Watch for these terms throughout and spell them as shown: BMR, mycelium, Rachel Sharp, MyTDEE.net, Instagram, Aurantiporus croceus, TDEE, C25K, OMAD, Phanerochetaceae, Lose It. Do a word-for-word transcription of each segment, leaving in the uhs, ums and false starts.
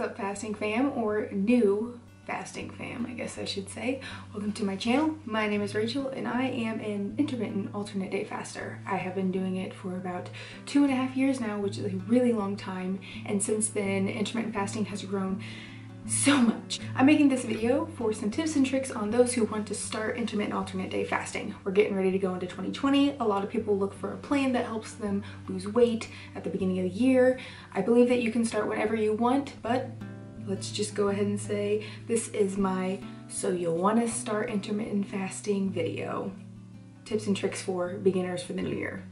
What's up, fasting fam, or new fasting fam, I guess I should say. Welcome to my channel. My name is Rachel and I am an intermittent alternate day faster. I have been doing it for about two and a half years now, which is a really long time, and since then intermittent fasting has grown so much. I'm making this video for some tips and tricks on those who want to start intermittent alternate day fasting. We're getting ready to go into twenty twenty. A lot of people look for a plan that helps them lose weight at the beginning of the year. I believe that you can start whenever you want, but let's just go ahead and say this is my So You'll Want to Start Intermittent Fasting video. Tips and tricks for beginners for the new year.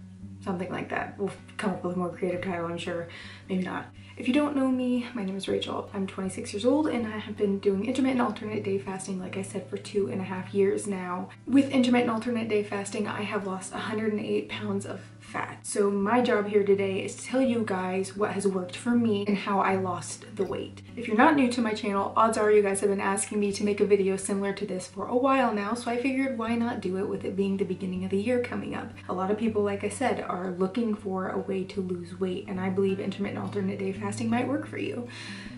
Something like that. We'll come up with a more creative title, I'm sure. Maybe not. If you don't know me, my name is Rachel. I'm twenty-six years old and I have been doing intermittent alternate day fasting, like I said, for two and a half years now. With intermittent alternate day fasting, I have lost one hundred eight pounds of fat. So my job here today is to tell you guys what has worked for me and how I lost the weight. If you're not new to my channel, odds are you guys have been asking me to make a video similar to this for a while now, so I figured why not do it with it being the beginning of the year coming up. A lot of people, like I said, are looking for a way to lose weight, and I believe intermittent alternate day fasting might work for you.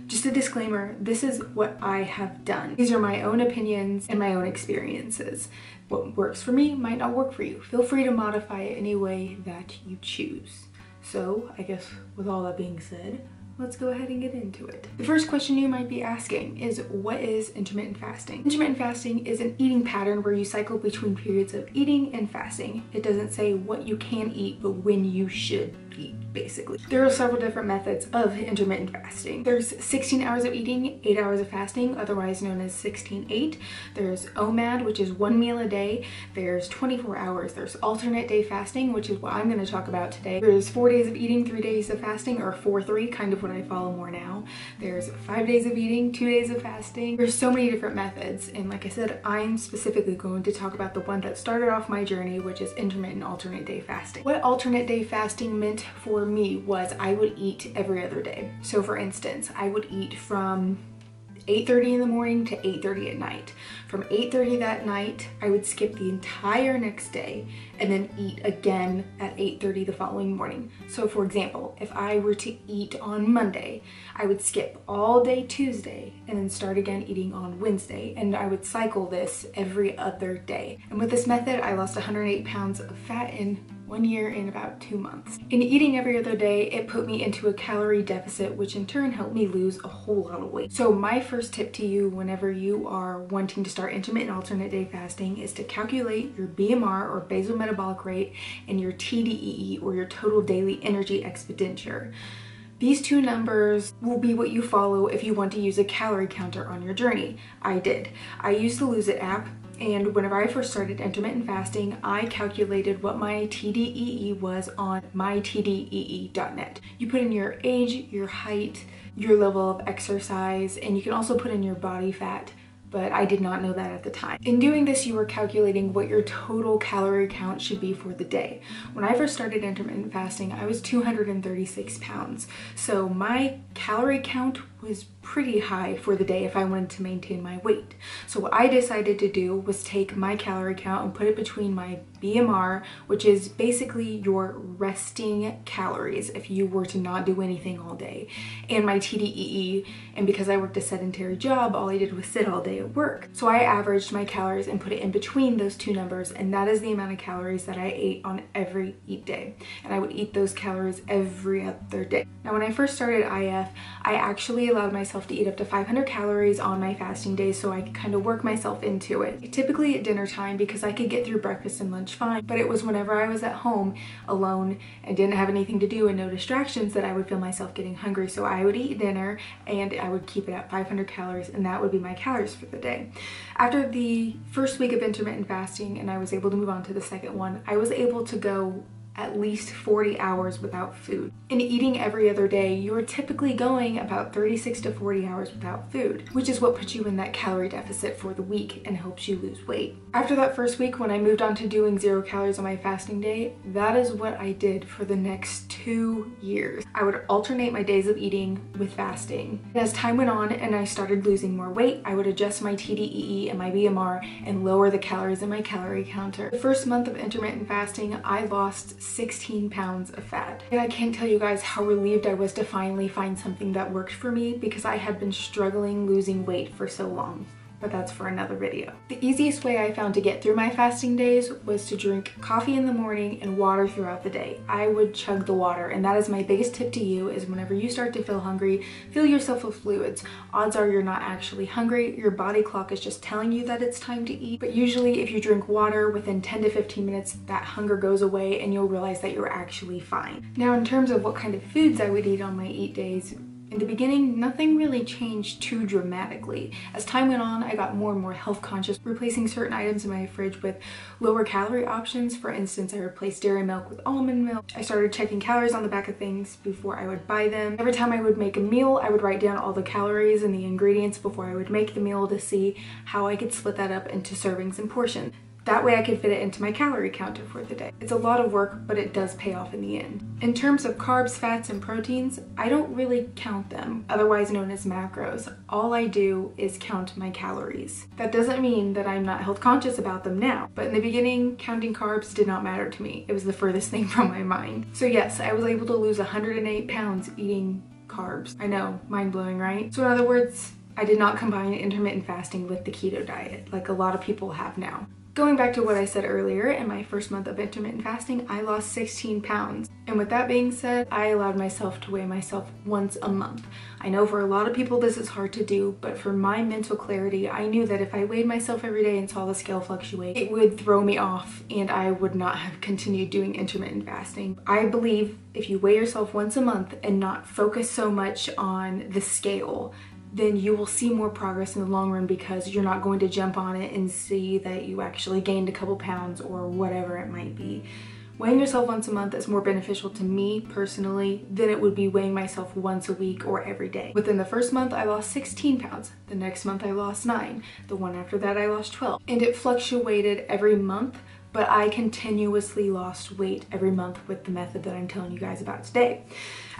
Just a disclaimer, this is what I have done. These are my own opinions and my own experiences. What works for me might not work for you. Feel free to modify it any way that you choose. So I guess with all that being said, let's go ahead and get into it. The first question you might be asking is, what is intermittent fasting? Intermittent fasting is an eating pattern where you cycle between periods of eating and fasting. It doesn't say what you can eat, but when you should eat, basically. There are several different methods of intermittent fasting. There's sixteen hours of eating, eight hours of fasting, otherwise known as sixteen eight. There's O M A D, which is one meal a day. There's twenty-four hours. There's alternate day fasting, which is what I'm going to talk about today. There's four days of eating, three days of fasting, or four three, kind of what I follow more now. There's five days of eating, two days of fasting. There's so many different methods, and like I said, I'm specifically going to talk about the one that started off my journey, which is intermittent alternate day fasting. What alternate day fasting meant for me was I would eat every other day. So for instance, I would eat from eight thirty in the morning to eight thirty at night. From eight thirty that night, I would skip the entire next day and then eat again at eight thirty the following morning. So for example, if I were to eat on Monday, I would skip all day Tuesday and then start again eating on Wednesday, and I would cycle this every other day. And with this method, I lost one hundred eight pounds of fat in one year in about two months. In eating every other day, it put me into a calorie deficit, which in turn helped me lose a whole lot of weight. So my first tip to you whenever you are wanting to start intermittent alternate day fasting is to calculate your B M R, or basal metabolic rate, and your T D E E, or your total daily energy expenditure. These two numbers will be what you follow if you want to use a calorie counter on your journey. I did. I used the Lose It app, and whenever I first started intermittent fasting, I calculated what my T D E E was on my T D E E dot net. You put in your age, your height, your level of exercise, and you can also put in your body fat, but I did not know that at the time. In doing this, you were calculating what your total calorie count should be for the day. When I first started intermittent fasting, I was two hundred thirty-six pounds. So my calorie count was pretty high for the day if I wanted to maintain my weight. So what I decided to do was take my calorie count and put it between my B M R, which is basically your resting calories if you were to not do anything all day, and my T D E E, and because I worked a sedentary job, all I did was sit all day at work. So I averaged my calories and put it in between those two numbers, and that is the amount of calories that I ate on every eat day, and I would eat those calories every other day. Now when I first started I F, I actually allowed myself to eat up to five hundred calories on my fasting days, so I could kind of work myself into it. Typically at dinner time, because I could get through breakfast and lunch fine, but it was whenever I was at home alone and didn't have anything to do and no distractions that I would feel myself getting hungry. So I would eat dinner and I would keep it at five hundred calories, and that would be my calories for the day. After the first week of intermittent fasting, and I was able to move on to the second one, I was able to go at least forty hours without food. In eating every other day, you're typically going about thirty-six to forty hours without food, which is what puts you in that calorie deficit for the week and helps you lose weight. After that first week, when I moved on to doing zero calories on my fasting day, that is what I did for the next two years. I would alternate my days of eating with fasting. And as time went on and I started losing more weight, I would adjust my T D E E and my B M R and lower the calories in my calorie counter. The first month of intermittent fasting, I lost sixteen pounds of fat. And I can't tell you guys how relieved I was to finally find something that worked for me, because I had been struggling losing weight for so long. But that's for another video. The easiest way I found to get through my fasting days was to drink coffee in the morning and water throughout the day. I would chug the water, and that is my biggest tip to you, is whenever you start to feel hungry, fill yourself with fluids. Odds are you're not actually hungry. Your body clock is just telling you that it's time to eat. But usually if you drink water within ten to fifteen minutes, that hunger goes away and you'll realize that you're actually fine. Now, in terms of what kind of foods I would eat on my eat days, in the beginning, nothing really changed too dramatically. As time went on, I got more and more health conscious, replacing certain items in my fridge with lower calorie options. For instance, I replaced dairy milk with almond milk. I started checking calories on the back of things before I would buy them. Every time I would make a meal, I would write down all the calories and the ingredients before I would make the meal to see how I could split that up into servings and portions. That way I could fit it into my calorie counter for the day. It's a lot of work, but it does pay off in the end. In terms of carbs, fats, and proteins, I don't really count them, otherwise known as macros. All I do is count my calories. That doesn't mean that I'm not health conscious about them now, but in the beginning, counting carbs did not matter to me. It was the furthest thing from my mind. So yes, I was able to lose one hundred eight pounds eating carbs. I know, mind-blowing, right? So in other words, I did not combine intermittent fasting with the keto diet, like a lot of people have now. Going back to what I said earlier, in my first month of intermittent fasting, I lost sixteen pounds. And with that being said, I allowed myself to weigh myself once a month. I know for a lot of people this is hard to do, but for my mental clarity, I knew that if I weighed myself every day and saw the scale fluctuate, it would throw me off and I would not have continued doing intermittent fasting. I believe if you weigh yourself once a month and not focus so much on the scale, then you will see more progress in the long run, because you're not going to jump on it and see that you actually gained a couple pounds or whatever it might be. Weighing yourself once a month is more beneficial to me personally than it would be weighing myself once a week or every day. Within the first month, I lost sixteen pounds. The next month, I lost nine. The one after that, I lost twelve. And it fluctuated every month, but I continuously lost weight every month with the method that I'm telling you guys about today.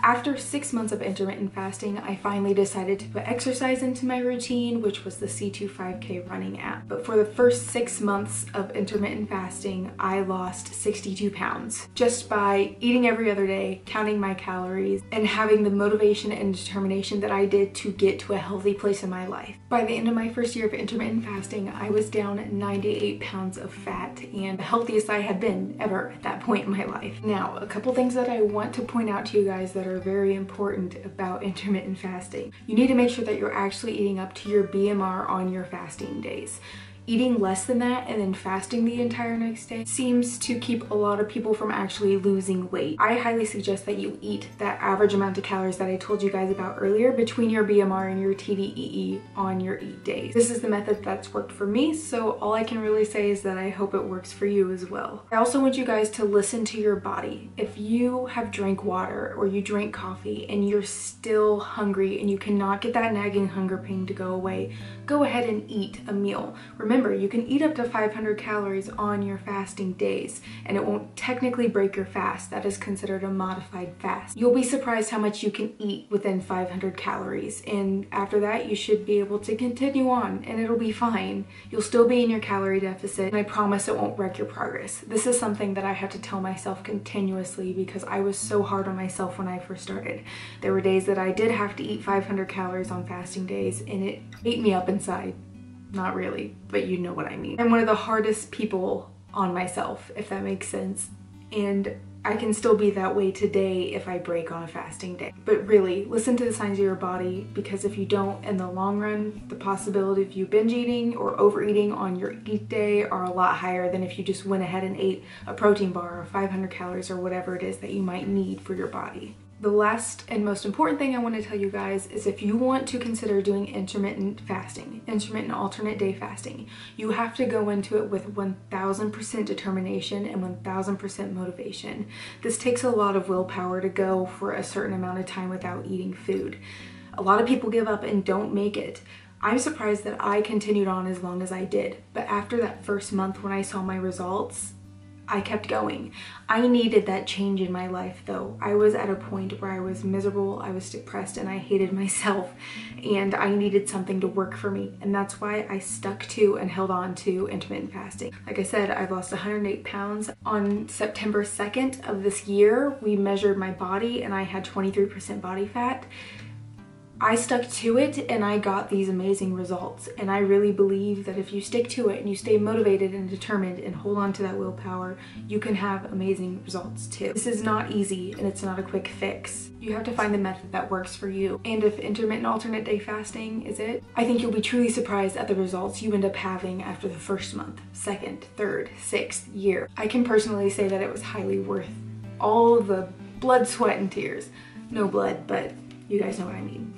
After six months of intermittent fasting, I finally decided to put exercise into my routine, which was the C twenty-five K running app. But for the first six months of intermittent fasting, I lost sixty-two pounds just by eating every other day, counting my calories, and having the motivation and determination that I did to get to a healthy place in my life. By the end of my first year of intermittent fasting, I was down ninety-eight pounds of fat, and the healthiest I had been ever at that point in my life. Now, a couple things that I want to point out to you guys that are very important about intermittent fasting. You need to make sure that you're actually eating up to your B M R on your fasting days. Eating less than that and then fasting the entire next day seems to keep a lot of people from actually losing weight. I highly suggest that you eat that average amount of calories that I told you guys about earlier between your B M R and your T D E E on your eat days. This is the method that's worked for me, so all I can really say is that I hope it works for you as well. I also want you guys to listen to your body. If you have drank water or you drank coffee and you're still hungry and you cannot get that nagging hunger pain to go away, go ahead and eat a meal. Remember, you can eat up to five hundred calories on your fasting days, and it won't technically break your fast. That is considered a modified fast. You'll be surprised how much you can eat within five hundred calories, and after that, you should be able to continue on, and it'll be fine. You'll still be in your calorie deficit, and I promise it won't wreck your progress. This is something that I have to tell myself continuously, because I was so hard on myself when I first started. There were days that I did have to eat five hundred calories on fasting days, and it ate me up inside. Not really, but you know what I mean. I'm one of the hardest people on myself, if that makes sense. And I can still be that way today if I break on a fasting day. But really, listen to the signs of your body, because if you don't, in the long run, the possibility of you binge eating or overeating on your eat day are a lot higher than if you just went ahead and ate a protein bar or five hundred calories or whatever it is that you might need for your body. The last and most important thing I want to tell you guys is if you want to consider doing intermittent fasting, intermittent alternate day fasting, you have to go into it with one thousand percent determination and one thousand percent motivation. This takes a lot of willpower to go for a certain amount of time without eating food. A lot of people give up and don't make it. I'm surprised that I continued on as long as I did, but after that first month when I saw my results, I kept going. I needed that change in my life though. I was at a point where I was miserable, I was depressed, and I hated myself, and I needed something to work for me. And that's why I stuck to and held on to intermittent fasting. Like I said, I've lost one hundred eight pounds. On September second of this year, we measured my body and I had twenty-three percent body fat. I stuck to it and I got these amazing results, and I really believe that if you stick to it and you stay motivated and determined and hold on to that willpower, you can have amazing results too. This is not easy and it's not a quick fix. You have to find the method that works for you, and if intermittent alternate day fasting is it, I think you'll be truly surprised at the results you end up having after the first month, second, third, sixth year. I can personally say that it was highly worth all the blood, sweat, and tears. No blood, but you guys know what I mean.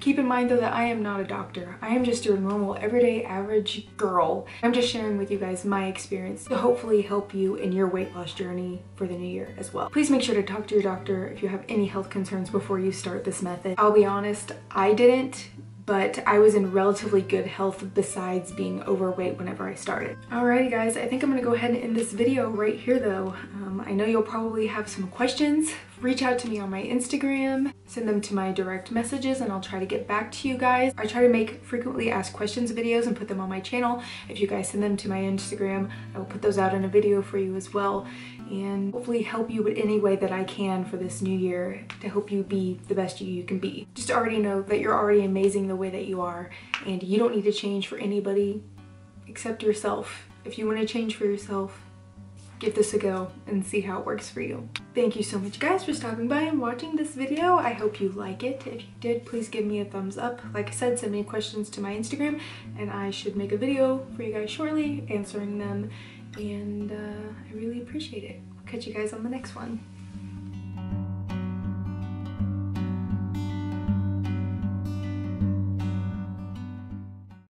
Keep in mind though that I am not a doctor. I am just your normal, everyday, average girl. I'm just sharing with you guys my experience to hopefully help you in your weight loss journey for the new year as well. Please make sure to talk to your doctor if you have any health concerns before you start this method. I'll be honest, I didn't, but I was in relatively good health besides being overweight whenever I started. Alrighty guys, I think I'm gonna go ahead and end this video right here though. Um, I know you'll probably have some questions. Reach out to me on my Instagram, send them to my direct messages, and I'll try to get back to you guys. I try to make frequently asked questions videos and put them on my channel. If you guys send them to my Instagram, I will put those out in a video for you as well, and hopefully help you in any way that I can for this new year to help you be the best you you can be. Just already know that you're already amazing the way that you are, and you don't need to change for anybody except yourself. If you want to change for yourself, give this a go and see how it works for you. Thank you so much guys for stopping by and watching this video. I hope you like it. If you did, please give me a thumbs up. Like I said, send me questions to my Instagram and I should make a video for you guys shortly answering them. And uh, I really appreciate it. I'll catch you guys on the next one.